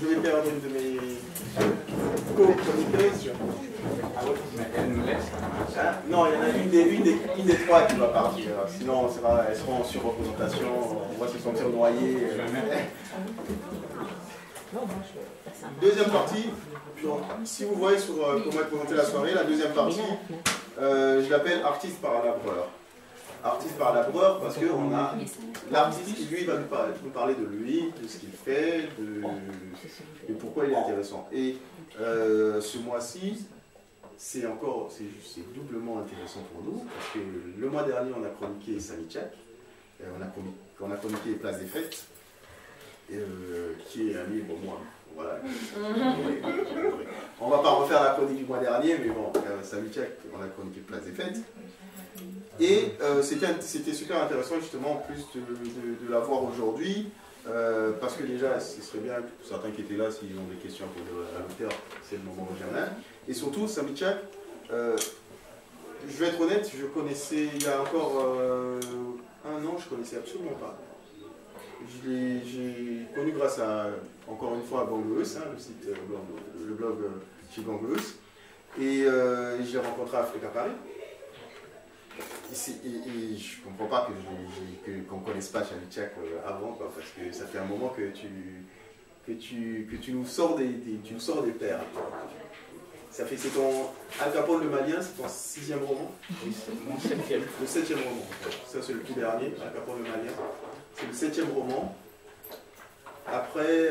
Je vais perdre une de mes co-chroniqueuses. Ah oui, elle nous laisse. Non, il y en a une des trois qui va partir. Sinon, elles seront en surreprésentation. On va se sentir noyés. Deuxième partie. Donc, si vous voyez sur comment est présentée la soirée, la deuxième partie, je l'appelle artiste par laboureur. Artiste par laboureur parce qu'on a l'artiste qui lui va nous parler de lui, de ce qu'il fait, de pourquoi il est intéressant. Et ce mois-ci, c'est encore, c'est doublement intéressant pour nous parce que le mois dernier, on a chroniqué Sami Tchak, on a chroniqué Place des Fêtes, qui est un livre au moins. Voilà. On va pas refaire la chronique du mois dernier, mais bon, Sami Tchak, on a chroniqué Place des Fêtes. Et c'était super intéressant justement en plus de la voir aujourd'hui, parce que déjà, ce serait bien que certains qui étaient là, s'ils ont des questions pour l'auteur, c'est le moment où j'en ai. Et surtout, Sami Tchak, je vais être honnête, je connaissais il y a encore un an, je connaissais absolument pas. J'ai connu grâce à, encore une fois, à Bangleus, hein, le site, le blog chez Bangleus. Et je l'ai rencontré à Africa Paris. Et je ne comprends pas qu'on ne connaisse pas Sami Tchak avant, quoi, parce que ça fait un moment que tu nous sors des paires. Ça fait, c'est ton Al Capone le Malien, c'est ton 6e roman. Oui, c'est mon 7e. Le 7e roman, ça c'est le tout dernier, Al Capone le Malien. C'est le 7e roman. Après,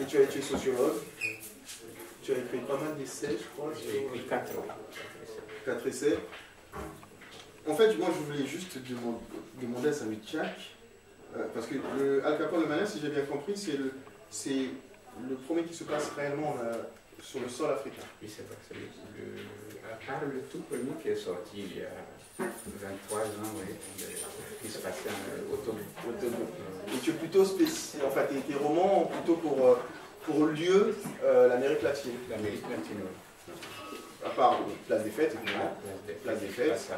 et tu as été sociologue. Tu as écrit pas mal d'essais, je crois. J'ai écrit 4. 4 essais. En fait, moi je voulais juste demander à Sami Tchak, parce que le Al Capone le Malien, si j'ai bien compris, c'est le premier qui se passe réellement sur le sol africain. Oui, c'est vrai. À part le tout premier qui est sorti il y a 23 ans, oui, qui se passait en autonomie. Et tu es plutôt spécial, enfin tes romans plutôt pour lieu l'Amérique latine. L'Amérique latine, oui. À part Place des Fêtes, évidemment. Place des Fêtes.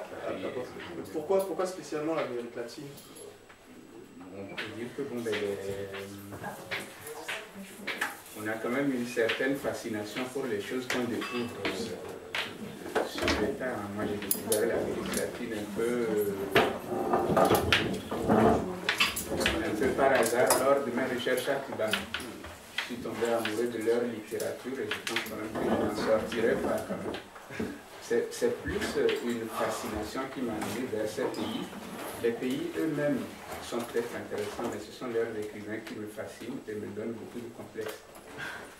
Pourquoi spécialement l'Amérique latine? On peut dire que bon, ben, on a quand même une certaine fascination pour les choses qu'on découvre sur l'État. Moi, j'ai découvert l'Amérique latine un peu par hasard lors de mes recherches à Cuba. Je suis tombé amoureux de leur littérature et je pense quand même que je n'en sortirai pas quand même. C'est plus une fascination qui m'a amené vers ces pays. Les pays eux-mêmes sont très intéressants, mais ce sont leurs écrivains qui me fascinent et me donnent beaucoup de complexes.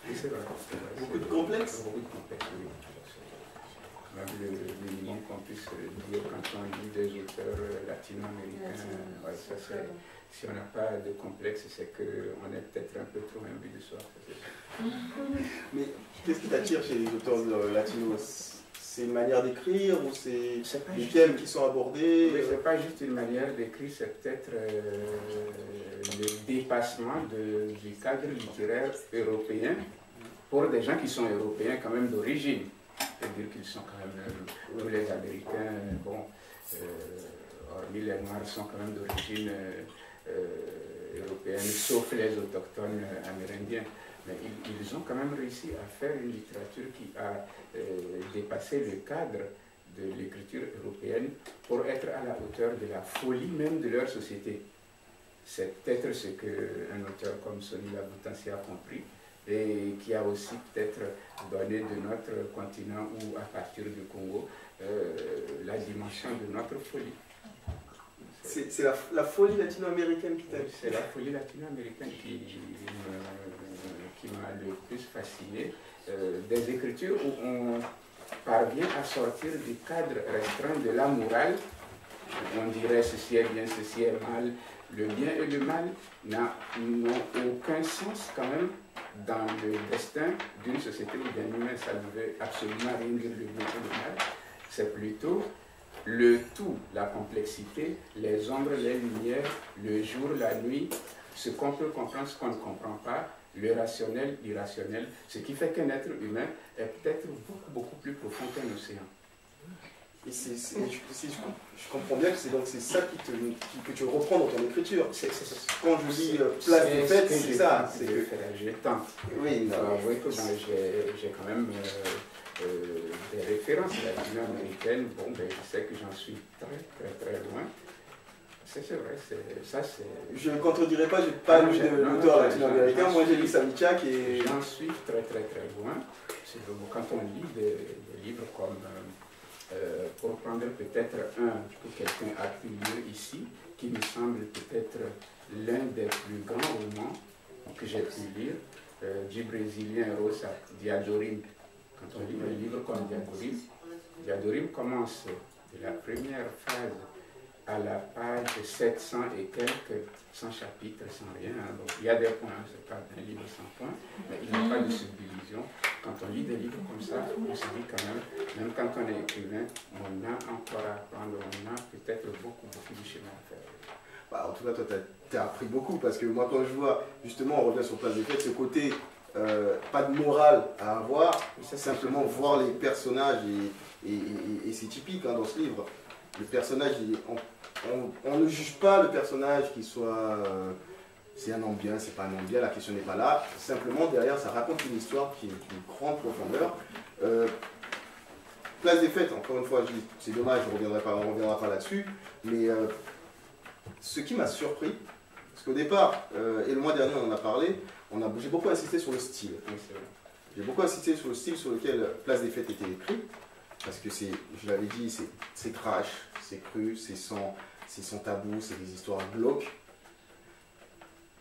Et c'est vrai. Beaucoup de complexes? Beaucoup de complexes, oui. Le minimum qu'on puisse dire quand on lit des auteurs latino-américains, ouais, ça c'est... Si on n'a pas de complexe, c'est qu'on est peut-être un peu trop imbu de soi. Mais qu'est-ce qui t'attire chez les auteurs latinos? C'est une manière d'écrire ou c'est des thèmes qui sont abordés? Oui, ce n'est pas juste une manière d'écrire, c'est peut-être le dépassement du cadre littéraire européen pour des gens qui sont européens quand même d'origine. C'est-à-dire qu'ils sont quand même... les Américains, bon, hormis les Noirs, sont quand même d'origine... européennes, sauf les autochtones amérindiens. Mais ils ont quand même réussi à faire une littérature qui a dépassé le cadre de l'écriture européenne pour être à la hauteur de la folie même de leur société. C'est peut-être ce qu'un auteur comme Sony Labou Tansi a compris et qui a aussi peut-être donné de notre continent ou à partir du Congo la dimension de notre folie. C'est la folie latino-américaine qui t'a... Oui, c'est la folie latino-américaine qui m'a le plus fasciné. Des écritures où on parvient à sortir du cadre restreint de la morale. On dirait ceci est bien, ceci est mal. Le bien et le mal n'ont aucun sens quand même dans le destin d'une société ou d'un humain. Ça ne veut absolument rien dire le bien et le mal. C'est plutôt... le tout, la complexité, les ombres, les lumières, le jour, la nuit, ce qu'on peut comprendre, ce qu'on ne comprend pas, le rationnel, l'irrationnel, ce qui fait qu'un être humain est peut-être beaucoup, beaucoup plus profond qu'un océan. Et je comprends bien que c'est donc ça que tu reprends dans ton écriture. Quand je dis place des fêtes, c'est ça. C'est que j'ai teinte. Oui, j'ai quand même des références à la culture américaine. Bon, ben, je sais que j'en suis très loin. C'est vrai, ça c'est... Je ne contredirai pas, je n'ai pas lu de l'auteur latino-américain, moi j'ai lu Sami Tchak et... J'en suis très loin. Quand on lit des livres comme, pour prendre peut-être un que quelqu'un a pu lire ici, qui me semble peut-être l'un des plus grands romans que j'ai pu lire, du Brésilien Rosa Diadorim. Quand on lit un livre comme Diadorim, Diadorim commence de la première phrase à la page 700 et quelques, sans chapitre, sans rien. Hein. Donc il y a des points, hein. C'est pas un livre sans points, mais il n'y a pas de subdivision. Quand on lit des livres comme ça, on se dit quand même, même quand on est écrivain, on a encore à apprendre, on a peut-être beaucoup de chemin à faire. Bah, en tout cas, toi, tu as appris beaucoup, parce que moi, quand je vois, justement, on revient sur Place des Fêtes, ce côté, pas de morale à avoir, c'est simplement voir les personnages, et c'est typique hein, dans ce livre. Le personnage, on ne juge pas le personnage qui soit... c'est un homme bien, c'est pas un homme bien, la question n'est pas là. Simplement, derrière, ça raconte une histoire qui est d'une grande profondeur. Place des Fêtes, encore une fois, c'est dommage, on ne reviendra pas là-dessus. Mais ce qui m'a surpris, parce qu'au départ, et le mois dernier, on en a parlé, j'ai beaucoup insisté sur le style. J'ai beaucoup insisté sur le style sur lequel Place des Fêtes était écrit. Parce que c'est, je l'avais dit, c'est trash, c'est cru, c'est sans tabou, c'est des histoires glauques.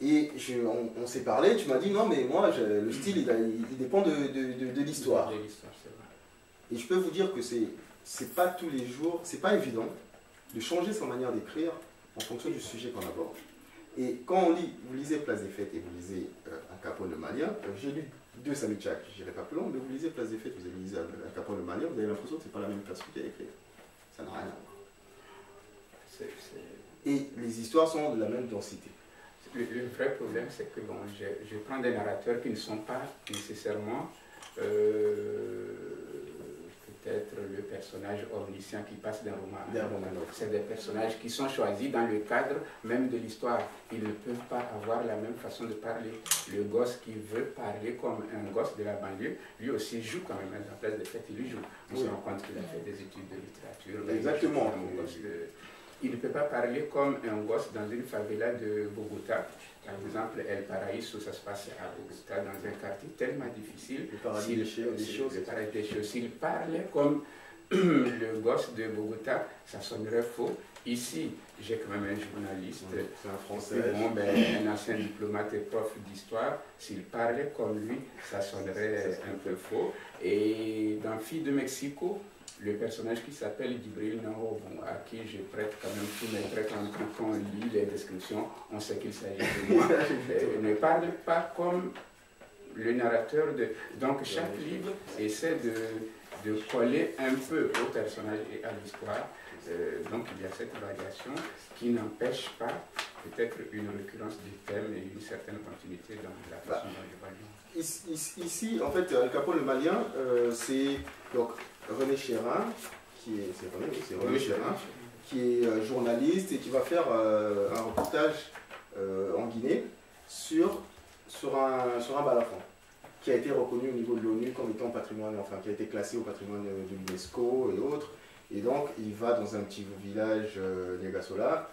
Et on s'est parlé, tu m'as dit non mais moi le style il dépend de l'histoire. Et je peux vous dire que c'est pas tous les jours, c'est pas évident de changer sa manière d'écrire en fonction du sujet qu'on aborde. Et quand on lit, vous lisez Place des Fêtes et vous lisez Al Capone le Malien, j'ai lu deux Sami Tchak, je n'irai pas plus long, mais vous lisez Place des Fêtes, vous lisez Al Capone le Malien, vous avez l'impression que ce n'est pas la même personne qui a écrit. Ça n'a rien à voir. Et les histoires sont de la même densité. Le vrai problème, c'est que bon, je prends des narrateurs qui ne sont pas nécessairement peut-être le personnage omniscient qui passe d'un roman à un roman. C'est des personnages qui sont choisis dans le cadre même de l'histoire. Ils ne peuvent pas avoir la même façon de parler. Le gosse qui veut parler comme un gosse de la banlieue, lui aussi joue quand même dans Place des Fêtes, il joue. On se rend compte qu'il a fait des études de littérature. Exactement. Il ne peut pas parler comme un gosse dans une favela de Bogota. Par exemple, El Paraiso, ça se passe à Bogota, dans un quartier tellement difficile. Le paradis des choses. S'il parlait comme le gosse de Bogota, ça sonnerait faux. Ici, j'ai quand même un journaliste, un français, un ancien diplomate et prof d'histoire. S'il parlait comme lui, ça sonnerait un peu faux. Et dans Fille de Mexico, le personnage qui s'appelle Dibril Nao, à qui je prête quand même tous mes traits, quand on lit les descriptions, on sait qu'il s'agit de moi. Ne parle pas comme le narrateur de... Donc chaque livre essaie de coller un peu au personnage et à l'histoire. Donc il y a cette variation qui n'empêche pas peut-être une récurrence du thème et une certaine continuité dans la façon dont il va lire. Ici, en fait, Al Capone le Malien, c'est... René Chérin, qui est journaliste et qui va faire un reportage en Guinée sur un balafon qui a été reconnu au niveau de l'ONU comme étant patrimoine, enfin qui a été classé au patrimoine de l'UNESCO et autres. Et donc il va dans un petit village Niagassola,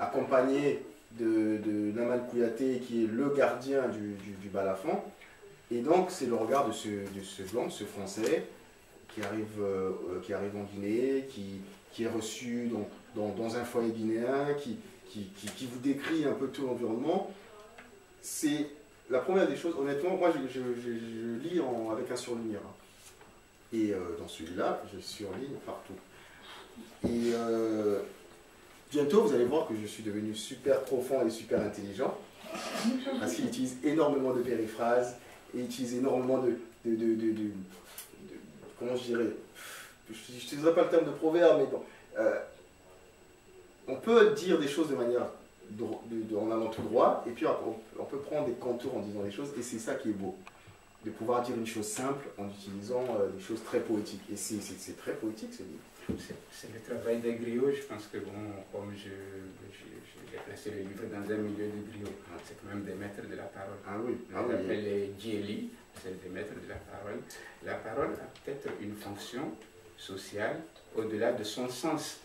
accompagné de Namal Kouyaté qui est le gardien du balafon. Et donc c'est le regard de ce blanc, ce français, qui arrive en Guinée, qui est reçu dans un foyer guinéen, qui vous décrit un peu tout l'environnement. C'est la première des choses, honnêtement, moi je lis avec un surligneur. Et dans celui-là, je surligne partout. Et bientôt, vous allez voir que je suis devenu super profond et super intelligent, parce qu'il utilise énormément de périphrases, et utilise énormément de comment je dirais, je n'utiliserai pas le terme de proverbe, mais bon, on peut dire des choses de manière en allant tout droit, et puis on peut prendre des contours en disant des choses, et c'est ça qui est beau, de pouvoir dire une chose simple en utilisant des choses très poétiques, et c'est très poétique ce livre. C'est le travail des griots. Je pense que, bon, comme j'ai placé le livre dans un milieu de griots, c'est quand même des maîtres de la parole. Ah oui, on appelle les djélis, c'est des maîtres de la parole. La parole a peut-être une fonction sociale au-delà de son sens.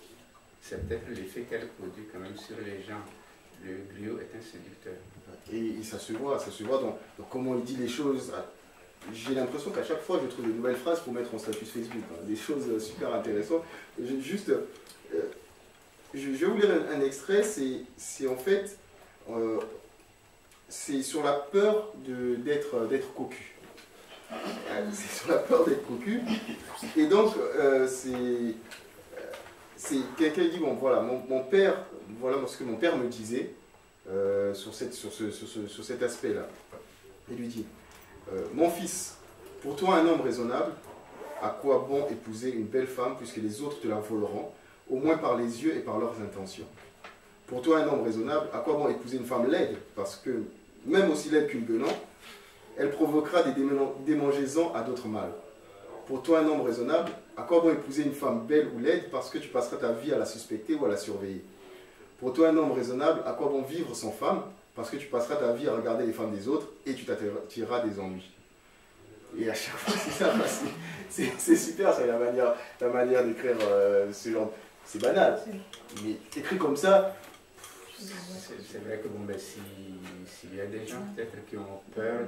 C'est peut-être l'effet qu'elle produit quand même sur les gens. Le griot est un séducteur. Et ça se voit dans comment il dit les choses. J'ai l'impression qu'à chaque fois, je trouve de nouvelles phrases pour mettre en statut Facebook. Hein, des choses super intéressantes. Juste, je vais vous lire un extrait. C'est en fait, c'est sur la peur d'être cocu. C'est sur la peur d'être cocu. Et donc, c'est quelqu'un qui dit, bon, voilà, mon père, voilà ce que mon père me disait sur cet aspect-là. Il lui dit, mon fils, pour toi un homme raisonnable, à quoi bon épouser une belle femme puisque les autres te la voleront, au moins par les yeux et par leurs intentions. Pour toi un homme raisonnable, à quoi bon épouser une femme laide, parce que même aussi laide qu'une guenon, elle provoquera des démangeaisons à d'autres mâles. Pour toi un homme raisonnable, à quoi bon épouser une femme belle ou laide, parce que tu passeras ta vie à la suspecter ou à la surveiller. Pour toi un homme raisonnable, à quoi bon vivre sans femme, parce que tu passeras ta vie à regarder les femmes des autres et tu t'attireras des ennuis. Et à chaque fois, c'est ça, c'est super, c'est la manière d'écrire ce genre. C'est banal, mais écrit comme ça. C'est vrai que bon, ben, s'il y a des gens peut-être qui ont peur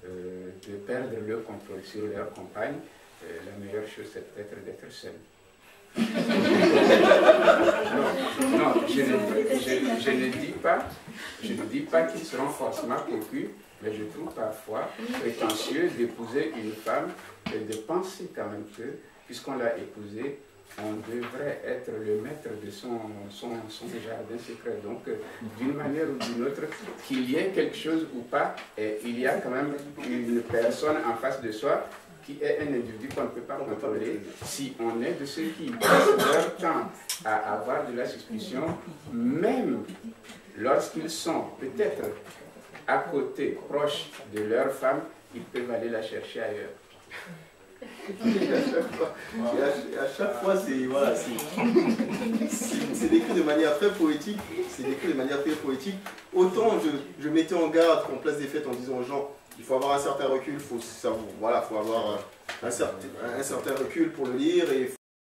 de perdre le contrôle sur leur compagne, la meilleure chose c'est peut-être d'être seul. Je ne dis pas qu'ils seront forcément cocus, mais je trouve parfois prétentieux d'épouser une femme et de penser quand même que, puisqu'on l'a épousée, on devrait être le maître de son jardin secret. Donc, d'une manière ou d'une autre, qu'il y ait quelque chose ou pas, et il y a quand même une personne en face de soi qui est un individu qu'on ne peut pas contrôler. Si on est de ceux qui passent leur temps à avoir de la suspicion, même lorsqu'ils sont peut-être à côté, proches de leur femme, ils peuvent aller la chercher ailleurs. À chaque fois, c'est voilà, décrit de manière très poétique. C'est décrit de manière très poétique. Autant je mettais en garde qu'en Place des Fêtes en disant aux gens, il faut avoir un certain recul, faut avoir un certain recul pour le lire et